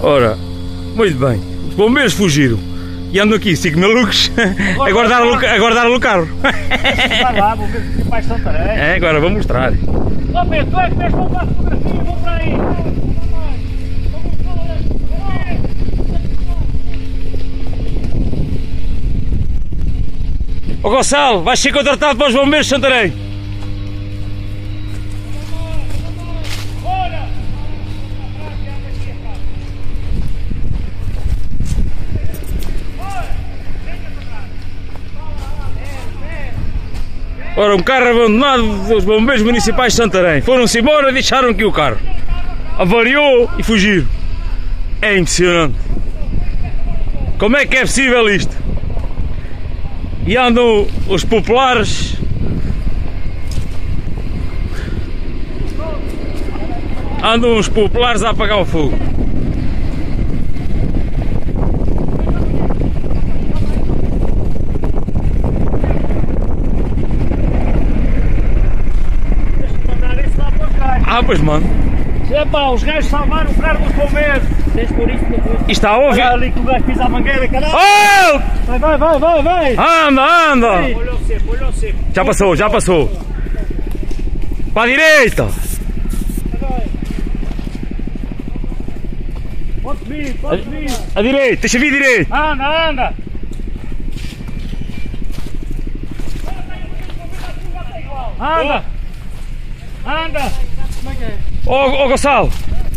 Ora, muito bem, os bombeiros fugiram e andam aqui 5 malucos a guardar o carro. Vai lá, Bombeiros Municipais de Santarém. É, agora vou mostrar. Ó Pedro, tu é que tens para a fotografia, vou para aí. Ó Gonçalo, vais ser contratado para os bombeiros de Santarém. Ora, um carro abandonado dos bombeiros municipais de Santarém. Foram-se embora e deixaram aqui o carro. Avariou e fugiram. É impressionante. Como é que é possível isto? E andam os populares. Andam os populares a apagar o fogo. Ah, pois mano. Epá, os gajos salvaram o carro dos bombeiros. Tens por isso que está a ouvir? Olha ali que o gajo pisa a mangueira, caralho. Oh! Vai. Anda. Olha o seco. Já passou. Para a direita. Pode vir. A direita, deixa vir direito. Anda. Anda. Anda. Ó Gonçalo,